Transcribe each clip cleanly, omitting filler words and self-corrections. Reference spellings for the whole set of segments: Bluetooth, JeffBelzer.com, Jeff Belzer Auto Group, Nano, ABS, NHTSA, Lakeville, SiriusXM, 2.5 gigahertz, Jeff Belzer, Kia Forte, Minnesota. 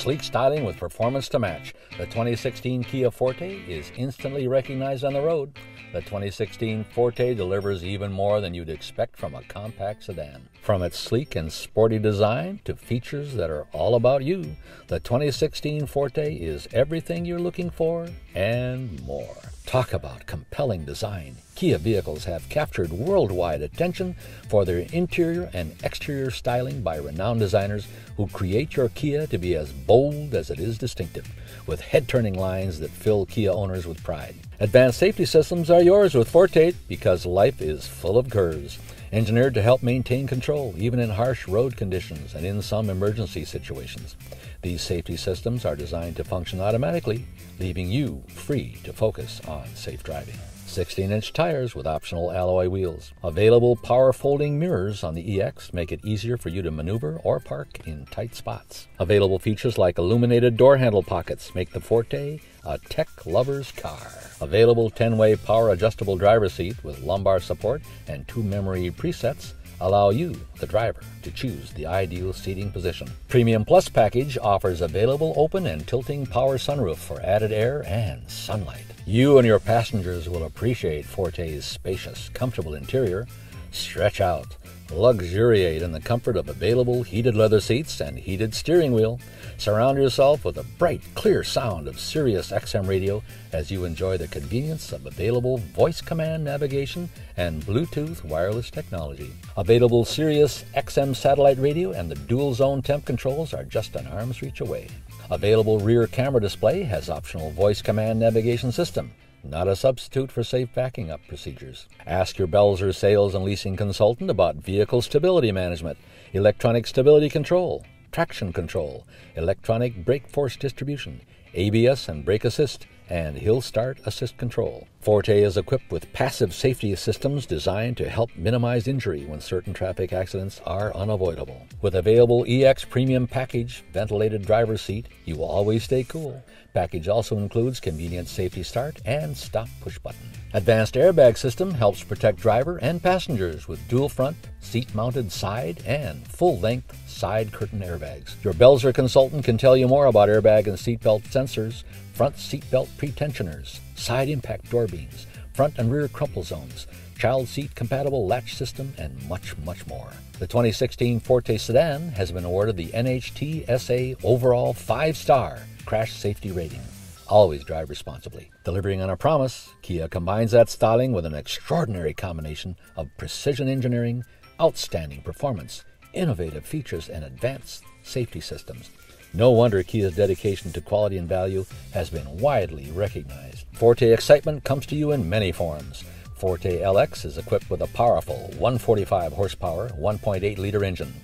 sleek styling with performance to match, the 2016 Kia Forte is instantly recognized on the road. The 2016 Forte delivers even more than you'd expect from a compact sedan. From its sleek and sporty design to features that are all about you, the 2016 Forte is everything you're looking for and more. Talk about compelling design. Kia vehicles have captured worldwide attention for their interior and exterior styling by renowned designers who create your Kia to be as bold as it is distinctive, with head-turning lines that fill Kia owners with pride. Advanced safety systems are yours with Forte because life is full of curves. Engineered to help maintain control, even in harsh road conditions and in some emergency situations. These safety systems are designed to function automatically, leaving you free to focus on safe driving. 16-inch tires with optional alloy wheels. Available power folding mirrors on the EX make it easier for you to maneuver or park in tight spots. Available features like illuminated door handle pockets make the Forte a tech lover's car. Available 10-way power adjustable driver's seat with lumbar support and 2 memory presets allow you, the driver, to choose the ideal seating position. Premium Plus package offers available open and tilting power sunroof for added air and sunlight. You and your passengers will appreciate Forte's spacious, comfortable interior. Stretch out, luxuriate in the comfort of available heated leather seats and heated steering wheel. Surround yourself with a bright, clear sound of SiriusXM radio as you enjoy the convenience of available voice command navigation and Bluetooth wireless technology. Available SiriusXM satellite radio and the dual zone temp controls are just an arm's reach away. Available rear camera display has optional voice command navigation system, not a substitute for safe backing up procedures. Ask your Belzer sales and leasing consultant about vehicle stability management, electronic stability control, traction control, electronic brake force distribution, ABS and brake assist, and hill start assist control. Forte is equipped with passive safety systems designed to help minimize injury when certain traffic accidents are unavoidable. With available EX Premium package, ventilated driver's seat, you will always stay cool. Package also includes convenient safety start and stop push button. Advanced airbag system helps protect driver and passengers with dual front, seat-mounted side, and full-length side curtain airbags. Your Belzer consultant can tell you more about airbag and seatbelt sensors, front seatbelt pretensioners, side impact door beams, front and rear crumple zones, child seat compatible latch system, and much, much more. The 2016 Forte sedan has been awarded the NHTSA overall 5-star crash safety rating. Always drive responsibly. Delivering on a promise, Kia combines that styling with an extraordinary combination of precision engineering, outstanding performance, innovative features, and advanced safety systems. No wonder Kia's dedication to quality and value has been widely recognized. Forte excitement comes to you in many forms. Forte LX is equipped with a powerful 145 horsepower, 1.8 liter engine.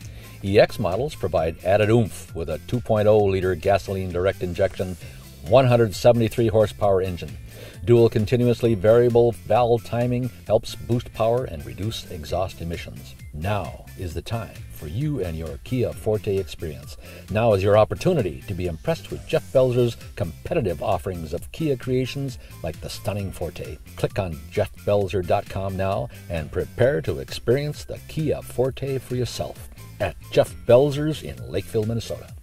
EX models provide added oomph with a 2.0 liter gasoline direct injection, 173 horsepower engine. Dual continuously variable valve timing helps boost power and reduce exhaust emissions. Now is the time for you and your Kia Forte experience. Now is your opportunity to be impressed with Jeff Belzer's competitive offerings of Kia creations like the stunning Forte. Click on JeffBelzer.com now and prepare to experience the Kia Forte for yourself at Jeff Belzer's in Lakeville, Minnesota.